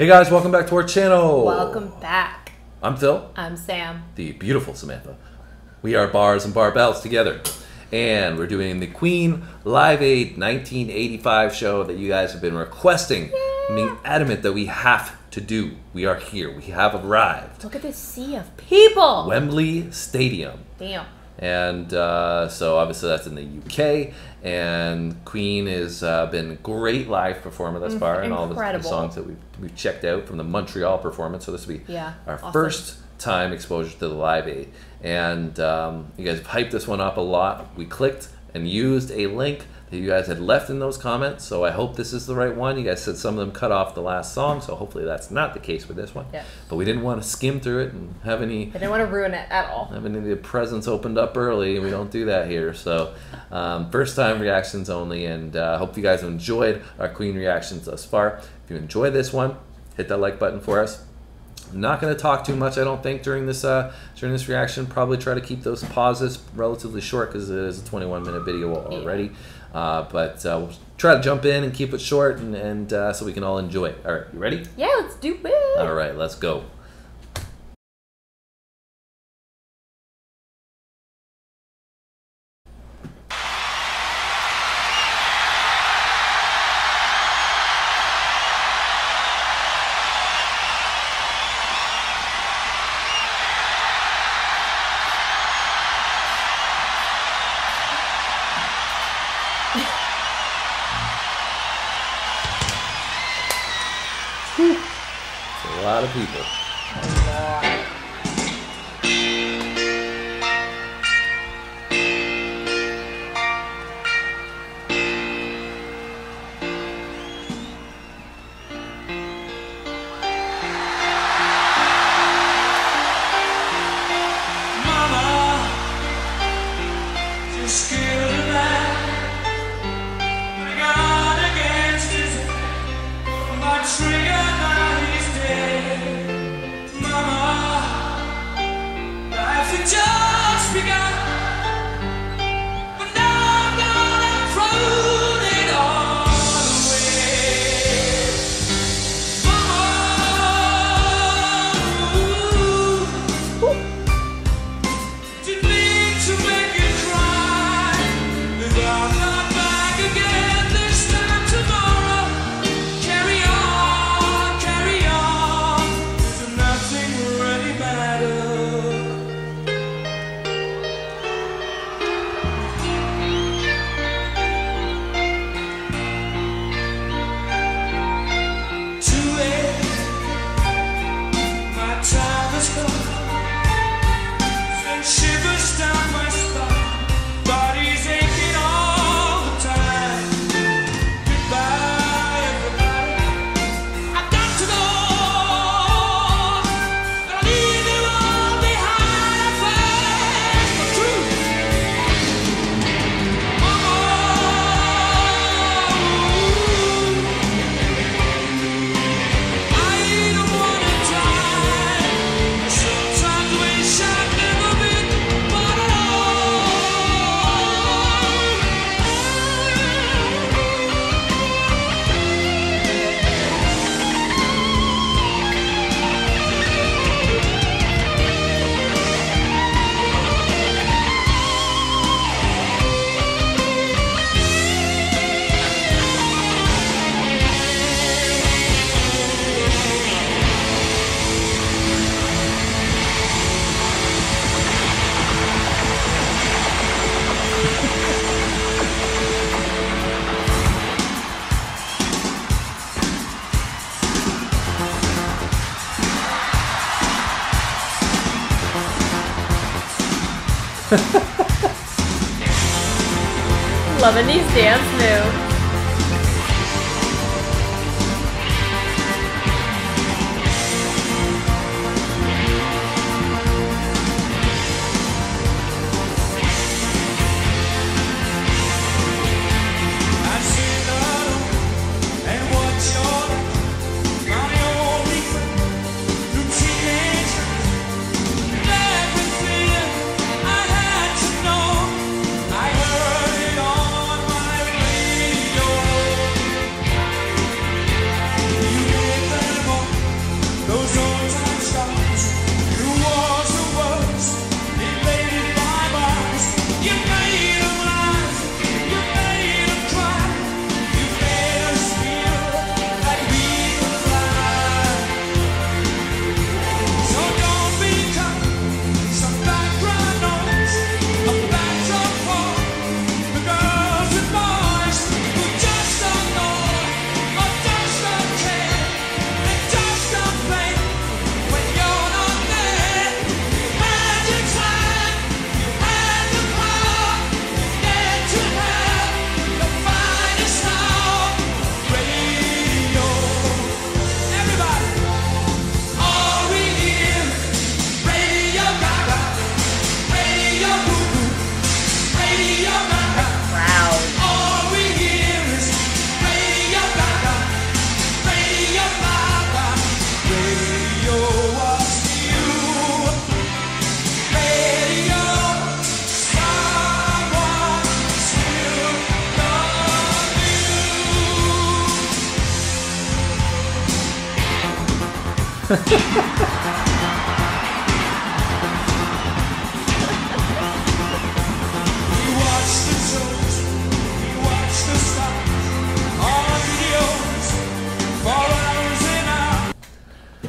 Hey guys, welcome back to our channel. Welcome back. I'm Phil. I'm Sam. The beautiful Samantha. We are Bars and Barbells together. And we're doing the Queen Live Aid 1985 show that you guys have been requesting. Yeah. Being adamant that we have to do. We are here. We have arrived. Look at this sea of people. Wembley Stadium. Damn. And so obviously that's in the UK. And Queen has been a great live performer thus far, and all the songs that we've checked out from the Montreal performance. So this will be our first time exposure to the Live Aid. And you guys hyped this one up a lot. We clicked and used a link that you guys had left in those comments. So I hope this is the right one. You guys said some of them cut off the last song, so hopefully that's not the case with this one. Yeah. But we didn't want to skim through it and have any... I didn't want to ruin it at all. Have any of the presents opened up early, and we don't do that here. So first time reactions only, and I hope you guys enjoyed our Queen reactions thus far. If you enjoy this one, hit that like button for us. I'm not going to talk too much, I don't think, during this reaction. Probably try to keep those pauses relatively short because it is a 21-minute video already. But we'll try to jump in and keep it short, and so we can all enjoy it. All right, you ready? Yeah, let's do it. All right, let's go. It's a lot of people. Mama, just give it a laugh. My God against his head, my trigger. Just begun, but now I'm gonna prove it all away. Mama, didn't mean to make you cry. Without her back again this time tomorrow. Carry on, there's nothing really matters. Loving these dance moves.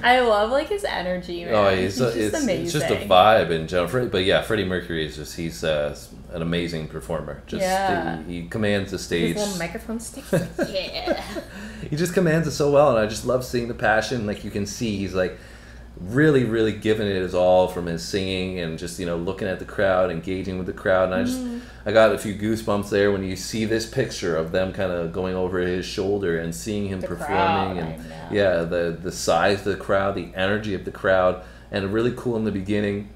I love like his energy, man. Oh, it's amazing. It's just a vibe in general. But yeah, Freddie Mercury is just—he's an amazing performer. Just yeah. he commands the stage. His little microphone stick. Yeah. He just commands it so well, and I just love seeing the passion. Like you can see, he's like really, really giving it his all from his singing and just looking at the crowd, engaging with the crowd. And I got a few goosebumps there when you see this picture of them kind of going over his shoulder and seeing him performing, and yeah, the size of the crowd, the energy of the crowd, and really cool in the beginning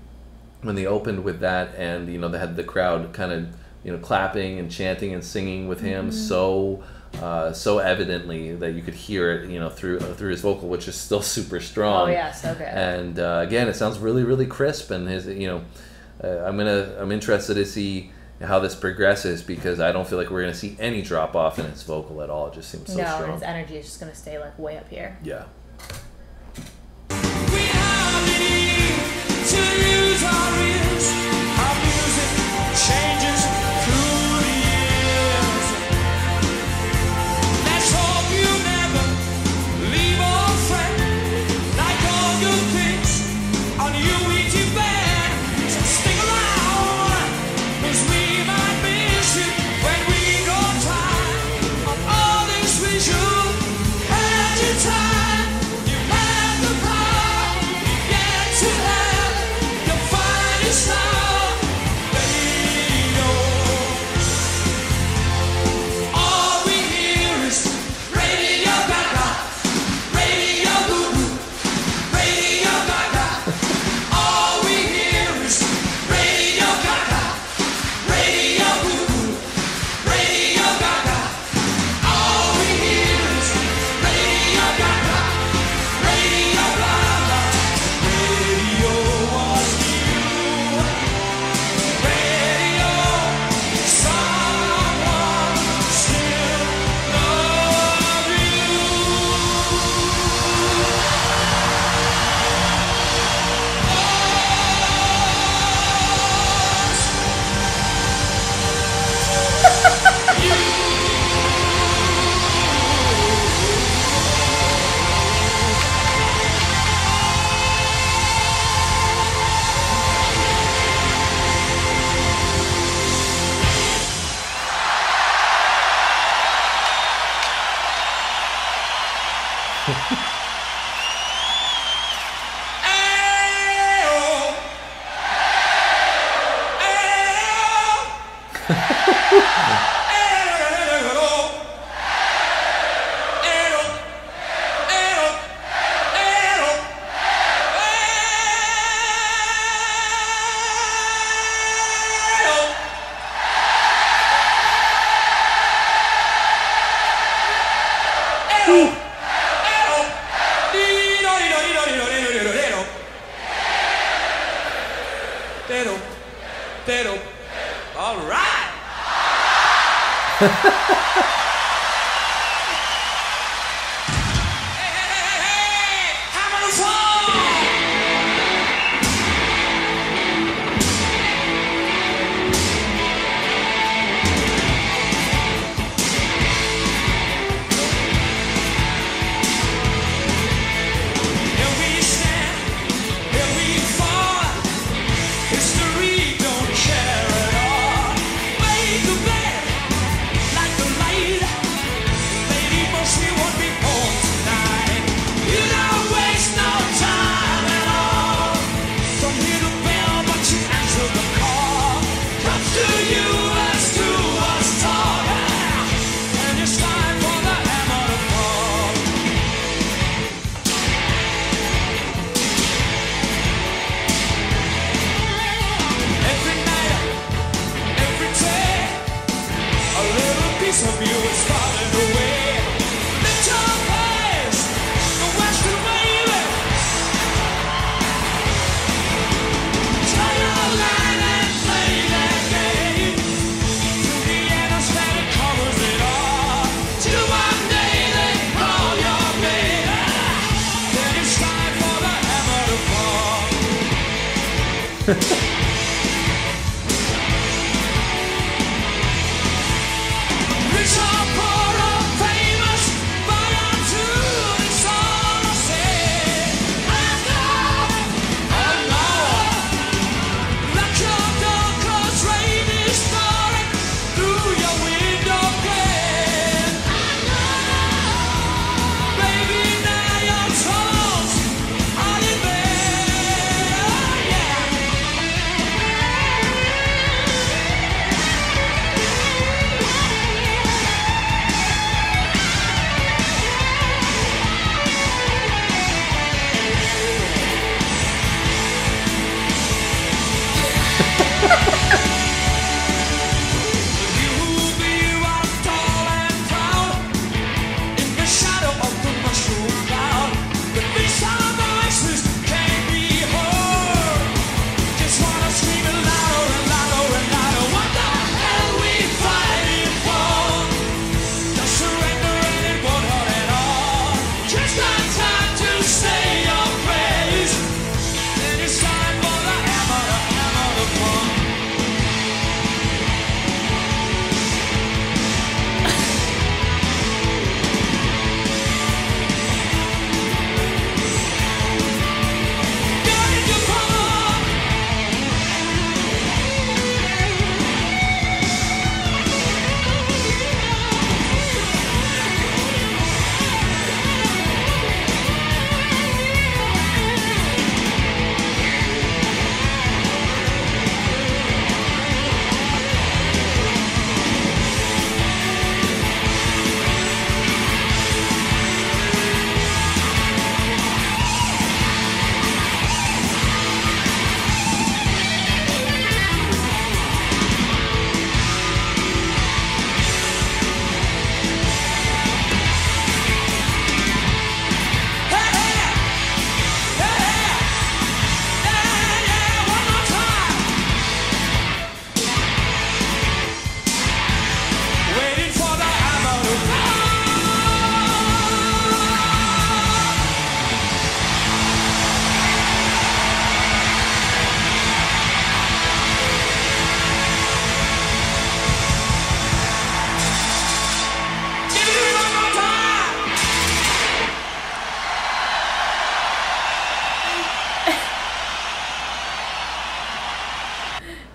when they opened with that, and they had the crowd kind of clapping and chanting and singing with him so evidently that you could hear it through his vocal, which is still super strong. Oh yeah, so good. And again, it sounds really, really crisp, and his I'm interested to see how this progresses, because I don't feel like we're going to see any drop off in his vocal at all. It just seems so strong. No, his energy is just going to stay like way up here. Yeah.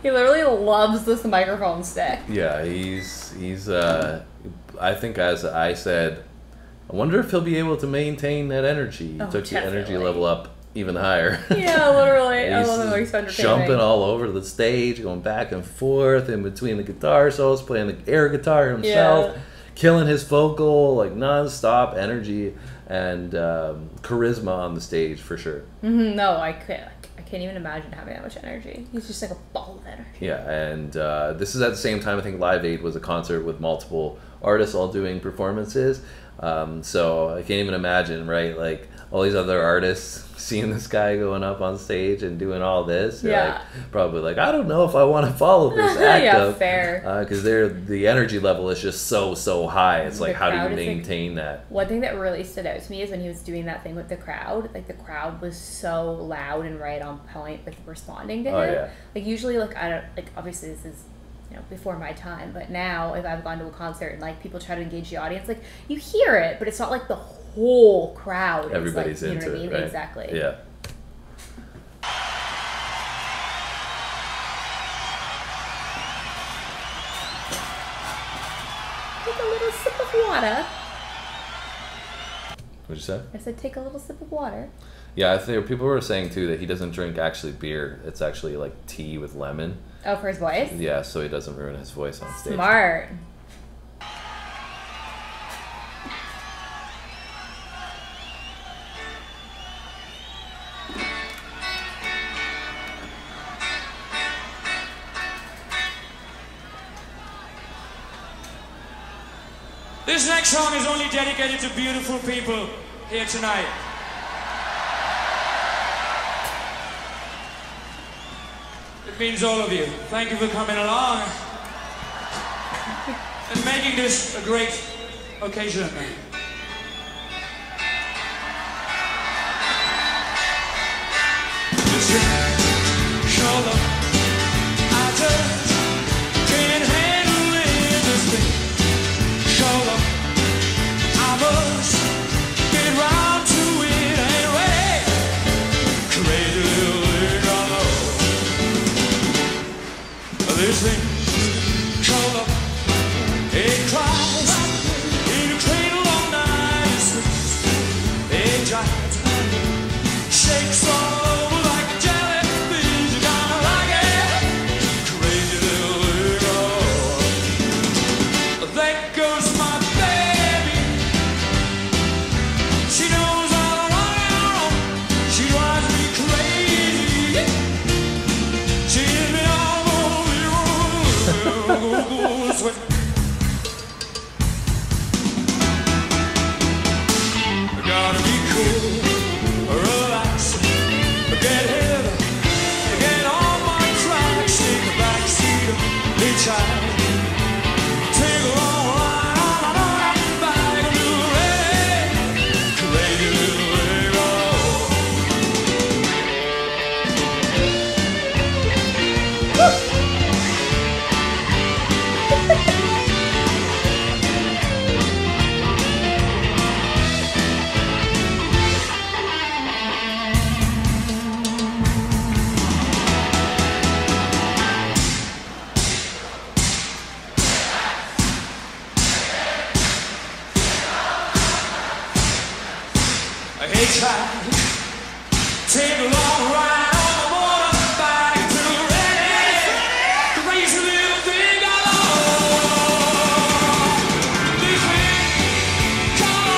He literally loves this microphone stick. Yeah, he's I think as I said, I wonder if he'll be able to maintain that energy. Oh, took definitely. The energy level up even higher. Yeah, literally. I love him. He's so entertaining. Jumping all over the stage, going back and forth in between the guitar solos, playing the air guitar himself, yeah. Killing his vocal, like non-stop energy and charisma on the stage for sure. Mm-hmm. No, I can't. Can't even imagine having that much energy. He's just like a ball of energy. Yeah, and this is at the same time I think Live Aid was a concert with multiple artists all doing performances. So I can't even imagine, right? Like all these other artists seeing this guy going up on stage and doing all this. Yeah. Like, probably like, I don't know if I want to follow this act. Yeah, up. Fair. Because the energy level is just so high. It's like, how do you maintain that? One thing that really stood out to me is when he was doing that thing with the crowd. Like the crowd was so loud and right on point with responding to him. Oh, yeah. Like usually, like I don't, like obviously this is, you know, before my time, but now if I've gone to a concert and like people try to engage the audience, like you hear it, but it's not like the whole crowd. Everybody's like, into it, right? Exactly. Yeah. Take a little sip of water. What'd you say? I said take a little sip of water. Yeah, I think people were saying too that he doesn't drink actually beer. It's actually like tea with lemon. Oh, for his voice? Yeah, so he doesn't ruin his voice on stage. Smart. This next song is only dedicated to beautiful people here tonight. It means all of you. Thank you for coming along and making this a great occasion. they sing, call up a cries, in a cradle all night. They jive, shakes all over like a jellyfish. You gotta like it, crazy little girl. There goes my baby. She knows all around. She drives me crazy. She's been all over the world. Take a long ride on the motorbike to the ready. Crazy little thing I love. This week, come on,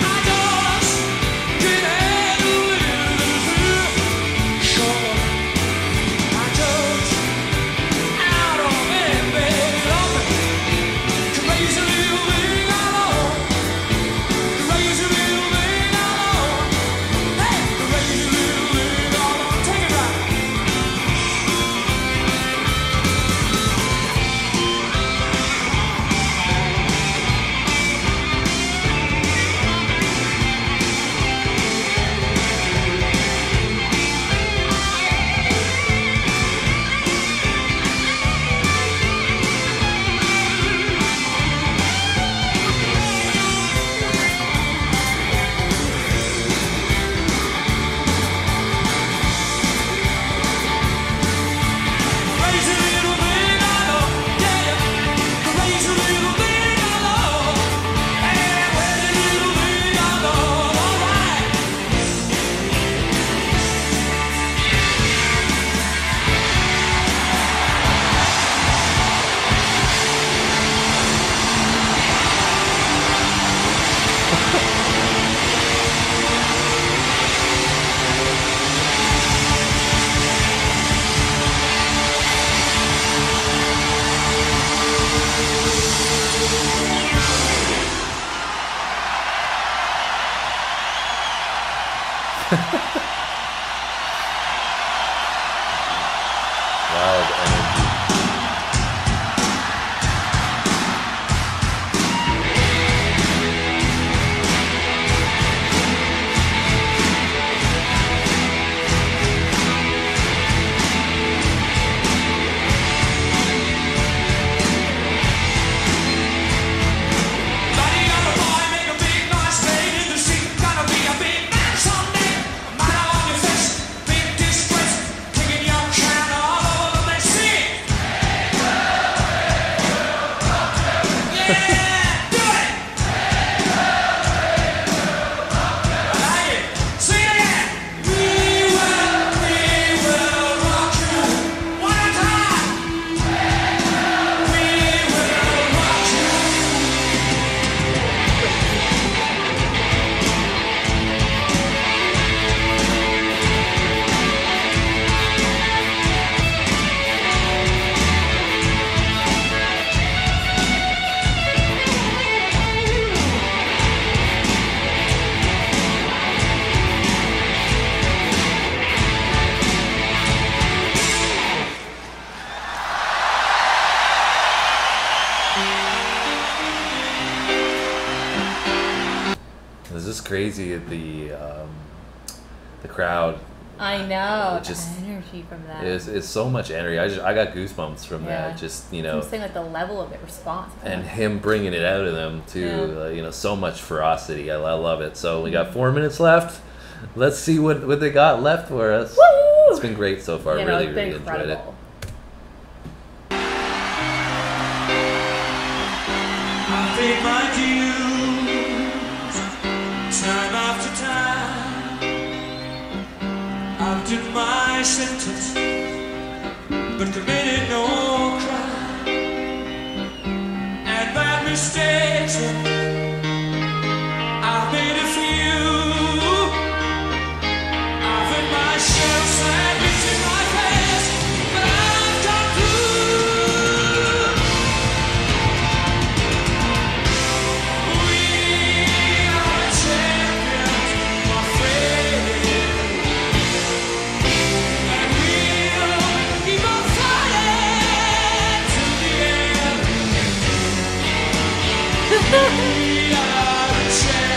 I just can't handle it. Sure, I just out of bed, baby, love it. Crazy little thing I love. Crazy little thing I love. Crazy little thing I love, yeah. Crazy little thing I love, yeah. Crazy little thing I love, alright. Wild energy. Lighting up a party, make a big noise, playing in the street. Gonna be a big man someday. Mile on your face, big disgrace, kicking your can all over the place. Sing it. Yeah, do it. I like it. Sing it again. We will rock you one more time. We will rock you. This is crazy. The crowd. I know. It just the energy from that. It's so much energy. I got goosebumps from that. Just I'm saying, like, the level of it response. And him bringing it out of them too. Yeah. So much ferocity. I love it. So we got 4 minutes left. Let's see what they got left for us. Woo! It's been great so far. Really, really incredible. Enjoyed it. every sentence, but committed no crime, and bad mistakes I've made a few. I've hit my shells and lifted my hands, but I've got through. We are the champions, my friend, and we'll keep on fighting till the end. We are the champions.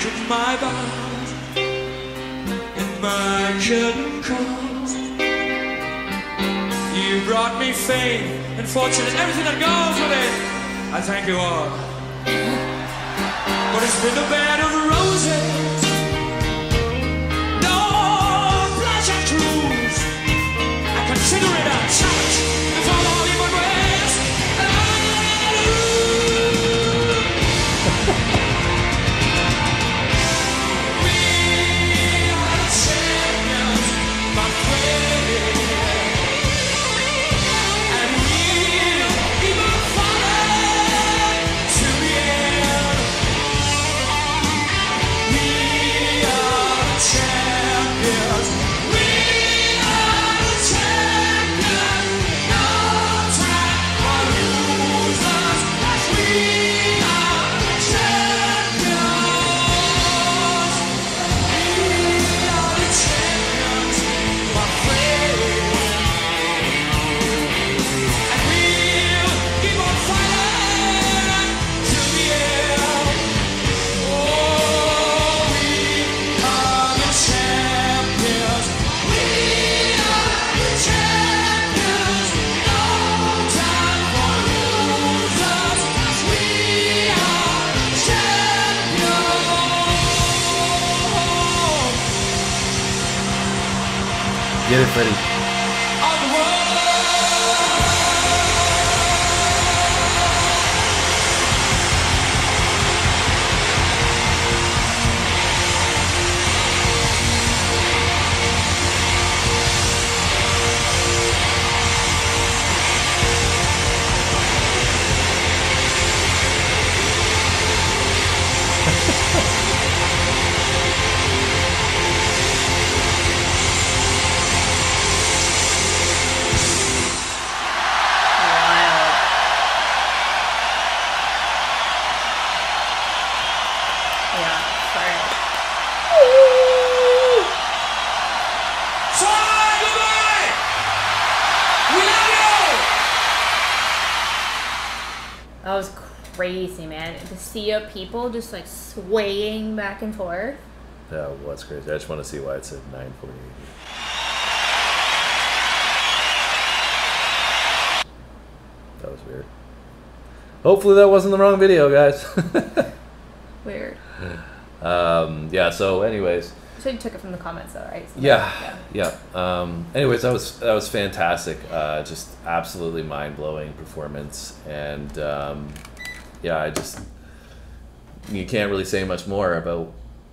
Taking my vows and my curtain calls, you brought me fame and fortune and everything that goes with it. I thank you all, but it's been a bed of roses, no pleasure cruise. I consider it a challenge if I'm all in my ways, and I'm gonna lose. Get it, Freddie. That was crazy, man. The sea of people just like swaying back and forth. That was crazy. I just want to see why it said 9:48. That was weird. Hopefully that wasn't the wrong video, guys. Weird. Yeah, so anyways. So you took it from the comments though, right? So yeah. Yeah. Anyways, that was fantastic. Just absolutely mind-blowing performance, and yeah, you can't really say much more about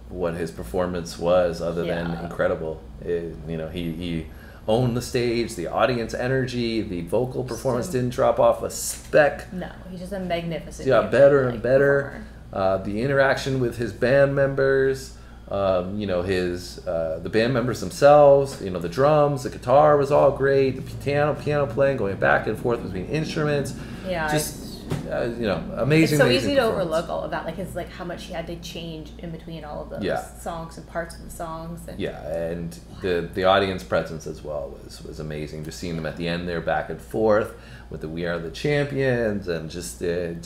what his performance was other than incredible. It, you know, he owned the stage, the audience energy, the vocal performance didn't drop off a speck. No, he's just a magnificent. Yeah, better and better. The interaction with his band members. You know, the band members themselves, you know, the drums, the guitar was all great, the piano playing, going back and forth between instruments. Yeah. Just, you know, amazing. It's so easy to overlook all of that, like his, like how much he had to change in between all of those songs and parts of the songs. And yeah, and the audience presence as well was amazing. Just seeing them at the end there back and forth with the We Are the Champions, and just you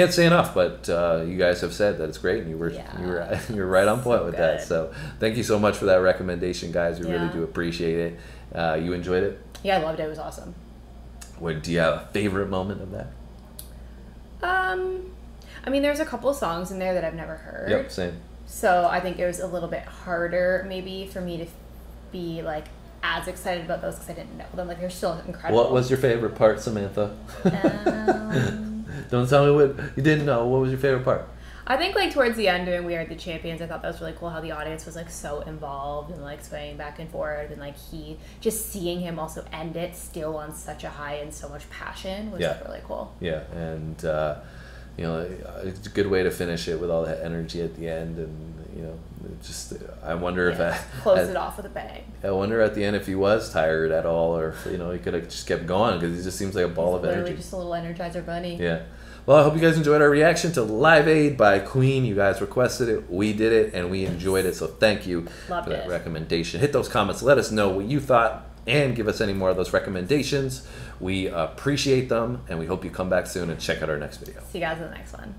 can't say enough, but you guys have said that it's great, and you were right on point with that. So thank you so much for that recommendation, guys. We really do appreciate it. You enjoyed it? Yeah, I loved it. It was awesome. Do you have a favorite moment of that? I mean, there's a couple songs in there that I've never heard. Yep, same. So I think it was a little bit harder maybe for me to be like as excited about those because I didn't know them. Like, they're still incredible. What was your favorite part, Samantha? Don't tell me what you didn't know. What was your favorite part? I think like towards the end doing We Are the Champions, I thought that was really cool how the audience was like so involved and like swaying back and forth, and like he just seeing him also end it still on such a high and so much passion was like really cool. Yeah, and you know, it's a good way to finish it with all that energy at the end, and you know, just I wonder if close it off with a bang. I wonder at the end if he was tired at all, or if, you know, he could have just kept going because he just seems like a ball of energy. Just a little Energizer Bunny. Yeah. Well, I hope you guys enjoyed our reaction to Live Aid by Queen. You guys requested it, we did it, and we enjoyed it, so thank you for that recommendation. Hit those comments, let us know what you thought, and give us any more of those recommendations. We appreciate them, and we hope you come back soon and check out our next video. See you guys in the next one.